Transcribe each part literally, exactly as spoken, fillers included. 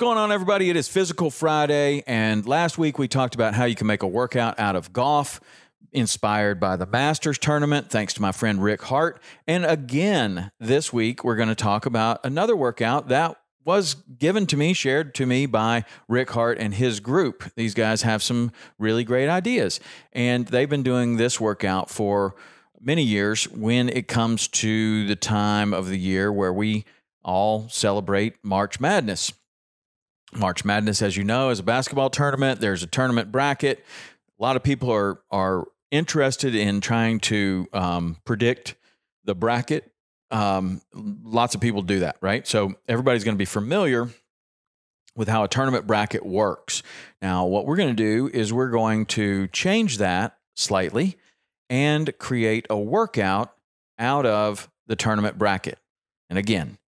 going on, everybody? It is Physical Friday, and last week we talked about how you can make a workout out of golf, inspired by the Masters tournament, thanks to my friend Rick Hart. And again, this week, we're going to talk about another workout that was given to me, shared to me by Rick Hart and his group. These guys have some really great ideas, and they've been doing this workout for many years when it comes to the time of the year where we all celebrate March Madness. March Madness, as you know, is a basketball tournament. There's a tournament bracket. A lot of people are are interested in trying to um, predict the bracket. Um, lots of people do that, right? So everybody's going to be familiar with how a tournament bracket works. Now, what we're going to do is we're going to change that slightly and create a workout out of the tournament bracket. And again,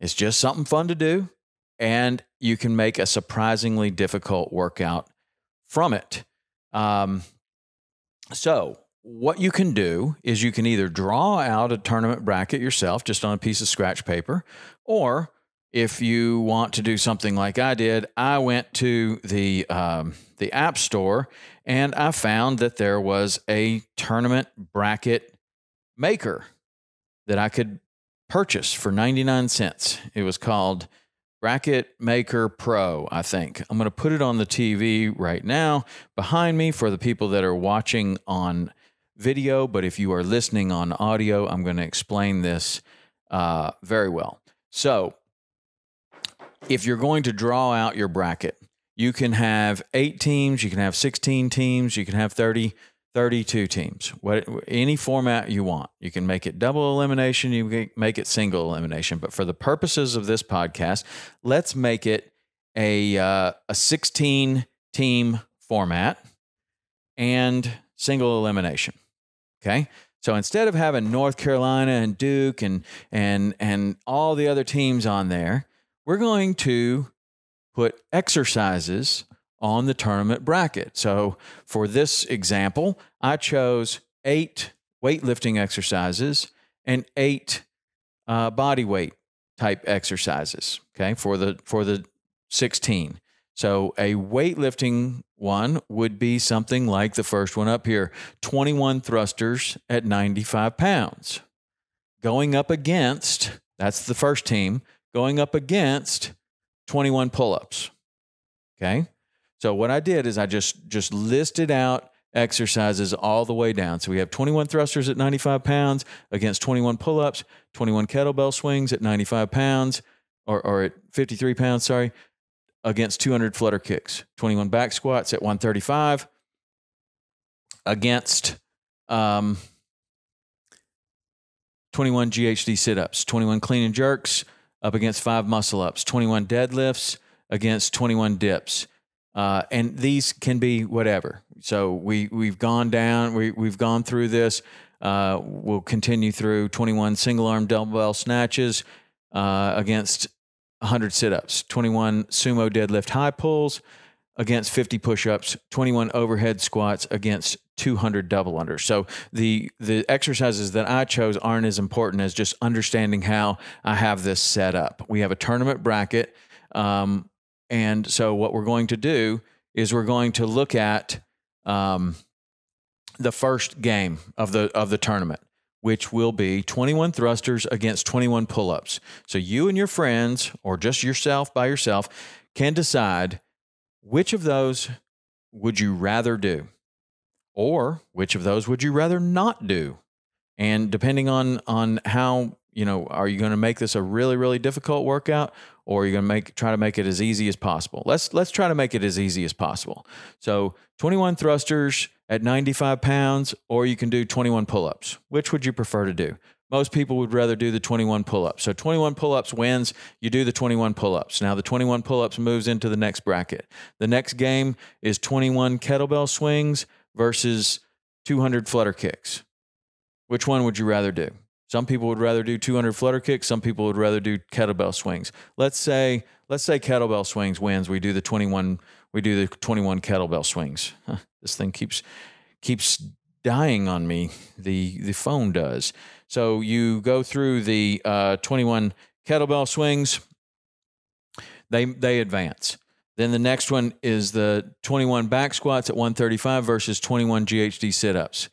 it's just something fun to do, and you can make a surprisingly difficult workout from it. Um, so what you can do is you can either draw out a tournament bracket yourself just on a piece of scratch paper, or if you want to do something like I did, I went to the, um, the app store and I found that there was a tournament bracket maker that I could purchase for ninety-nine cents. It was called Bracket Maker Pro, I think. I'm going to put it on the T V right now behind me for the people that are watching on video, but if you are listening on audio, I'm going to explain this uh, very well. So if you're going to draw out your bracket, you can have eight teams, you can have sixteen teams, you can have thirty, thirty-two teams, what, any format you want. You can make it double elimination, you can make it single elimination. But for the purposes of this podcast, let's make it a uh, a sixteen-team format and single elimination, okay? So instead of having North Carolina and Duke and, and, and all the other teams on there, we're going to put exercises on the tournament bracket. So for this example, I chose eight weightlifting exercises and eight uh, body weight type exercises, okay, for the for the sixteen. So a weightlifting one would be something like the first one up here, twenty-one thrusters at ninety-five pounds. Going up against, that's the first team, going up against twenty-one pull-ups, okay? So what I did is I just, just listed out exercises all the way down. So we have twenty-one thrusters at ninety-five pounds against twenty-one pull-ups, twenty-one kettlebell swings at ninety-five pounds, or, or at fifty-three pounds, sorry, against two hundred flutter kicks, twenty-one back squats at one thirty-five, against um, twenty-one G H D sit-ups, twenty-one clean and jerks up against five muscle-ups, twenty-one deadlifts against twenty-one dips. Uh, and these can be whatever. So we, we've gone down, we, we've gone through this. Uh, we'll continue through twenty-one single-arm dumbbell snatches uh, against one hundred sit-ups, twenty-one sumo deadlift high pulls against fifty push-ups, twenty-one overhead squats against two hundred double unders. So the, the exercises that I chose aren't as important as just understanding how I have this set up. We have a tournament bracket, um, and so what we're going to do is we're going to look at um, the first game of the of the tournament, which will be twenty-one thrusters against twenty-one pull-ups. So you and your friends, or just yourself by yourself, can decide which of those would you rather do, or which of those would you rather not do. And depending on on how, you know, are you going to make this a really, really difficult workout, or are you going to make try to make it as easy as possible? Let's let's try to make it as easy as possible. So twenty-one thrusters at ninety-five pounds, or you can do twenty-one pull-ups. Which would you prefer to do? Most people would rather do the twenty-one pull-ups. So twenty-one pull-ups wins, you do the twenty-one pull-ups. Now the twenty-one pull-ups moves into the next bracket. The next game is twenty-one kettlebell swings versus two hundred flutter kicks. Which one would you rather do? Some people would rather do two hundred flutter kicks. Some people would rather do kettlebell swings. Let's say, let's say kettlebell swings wins. We do the twenty-one. We do the twenty-one kettlebell swings. Huh, this thing keeps keeps dying on me. The the phone does. So you go through the uh, twenty-one kettlebell swings. They they advance. Then the next one is the twenty-one back squats at one thirty-five versus twenty-one G H D sit-ups.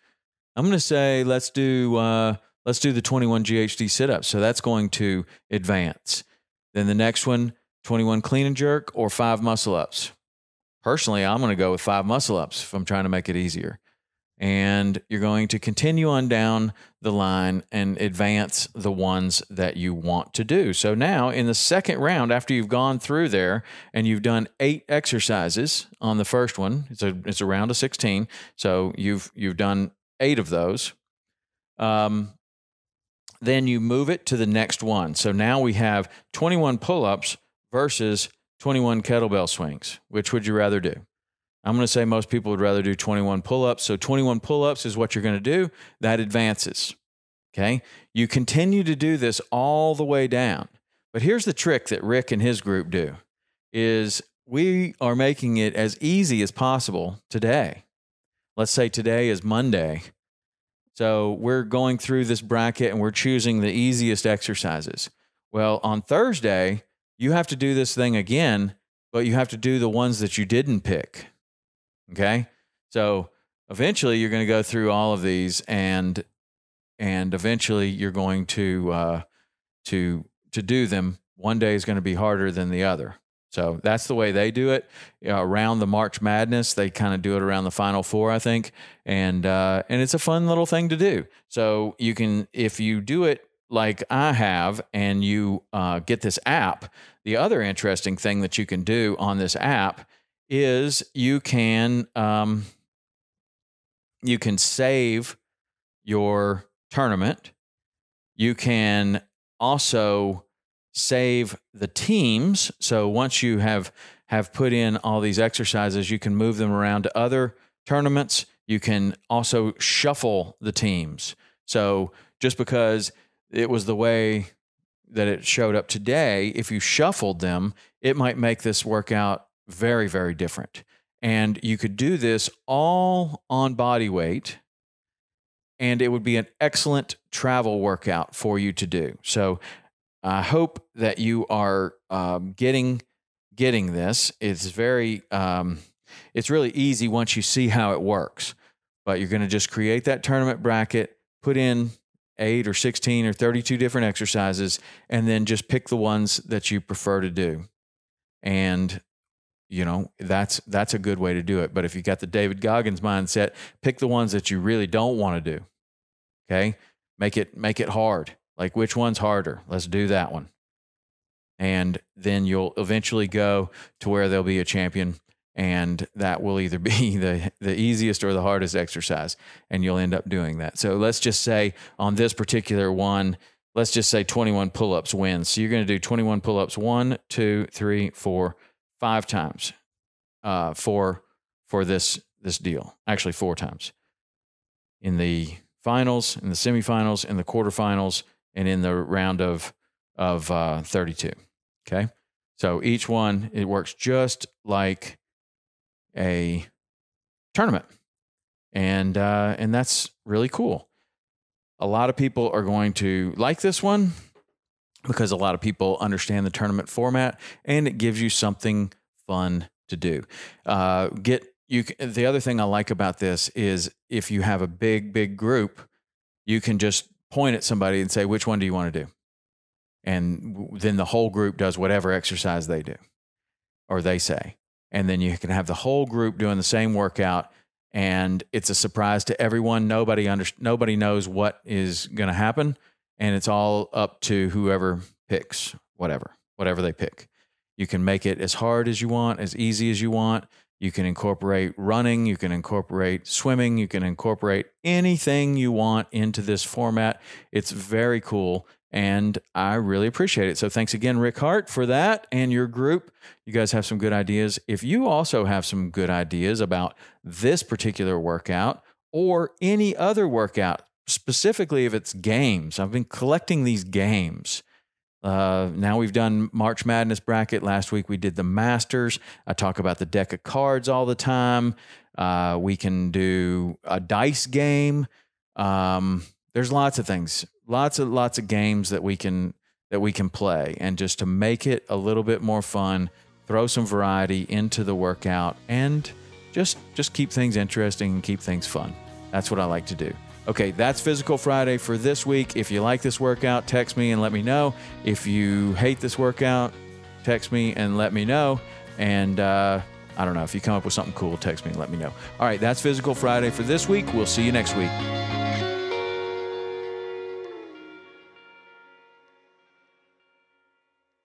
I'm going to say let's do uh, let's do the twenty-one G H D sit-ups. So that's going to advance. Then the next one, twenty-one clean and jerk or five muscle-ups. Personally, I'm going to go with five muscle-ups if I'm trying to make it easier. And you're going to continue on down the line and advance the ones that you want to do. So now in the second round, after you've gone through there and you've done eight exercises on the first one, it's a, it's a round of sixteen. So you've, you've done eight of those. Um, then you move it to the next one. So now we have twenty-one pull-ups versus twenty-one kettlebell swings. Which would you rather do? I'm going to say most people would rather do twenty-one pull-ups. So twenty-one pull-ups is what you're going to do. That advances. Okay. You continue to do this all the way down. But here's the trick that Rick and his group do is we are making it as easy as possible today. Let's say today is Monday. So we're going through this bracket and we're choosing the easiest exercises. Well, on Thursday, you have to do this thing again, but you have to do the ones that you didn't pick. Okay. So eventually you're going to go through all of these and, and eventually you're going to, uh, to, to do them. One day is going to be harder than the other. So that's the way they do it uh, around the March Madness. They kind of do it around the Final Four, I think. And, uh, and it's a fun little thing to do. So you can, if you do it like I have, and you, uh, get this app, the other interesting thing that you can do on this app is you can um, you can save your tournament. You can also save the teams. So once you have have put in all these exercises, you can move them around to other tournaments. You can also shuffle the teams. So just because it was the way that it showed up today, if you shuffled them, it might make this workout very, very different. And you could do this all on body weight, and it would be an excellent travel workout for you to do. So I hope that you are um, getting getting this. It's very, um, it's really easy once you see how it works. But you're going to just create that tournament bracket, put in eight or sixteen or thirty-two different exercises, and then just pick the ones that you prefer to do. And you know, that's, that's a good way to do it. But if you got the David Goggins mindset, pick the ones that you really don't want to do. Okay. Make it, make it hard. Like, which one's harder? Let's do that one. And then you'll eventually go to where there'll be a champion, and that will either be the, the easiest or the hardest exercise. And you'll end up doing that. So let's just say on this particular one, let's just say twenty-one pull-ups wins. So you're going to do twenty-one pull-ups, one, two, three, four, five times uh, for for this this deal. Actually, four times in the finals, in the semifinals, in the quarterfinals, and in the round of of uh, thirty-two. Okay, so each one it works just like a tournament, and uh, and that's really cool. A lot of people are going to like this one, because a lot of people understand the tournament format, and it gives you something fun to do. Uh, get you. The other thing I like about this is if you have a big, big group, you can just point at somebody and say, which one do you want to do? And then the whole group does whatever exercise they do or they say. And then you can have the whole group doing the same workout, and it's a surprise to everyone. Nobody under, nobody knows what is going to happen. And it's all up to whoever picks, whatever, whatever they pick. You can make it as hard as you want, as easy as you want. You can incorporate running. You can incorporate swimming. You can incorporate anything you want into this format. It's very cool, and I really appreciate it. So thanks again, Rick Hart, for that and your group. You guys have some good ideas. If you also have some good ideas about this particular workout or any other workout, specifically if it's games. I've been collecting these games. Uh, now we've done March Madness bracket. Last week we did the Masters. I talk about the deck of cards all the time. Uh, we can do a dice game. Um, there's lots of things, lots of, lots of games that we can, that we can play, and just to make it a little bit more fun, throw some variety into the workout, and just just keep things interesting and keep things fun. That's what I like to do. Okay, that's Physical Friday for this week. If you like this workout, text me and let me know. If you hate this workout, text me and let me know. And uh, I don't know, if you come up with something cool, text me and let me know. All right, that's Physical Friday for this week. We'll see you next week.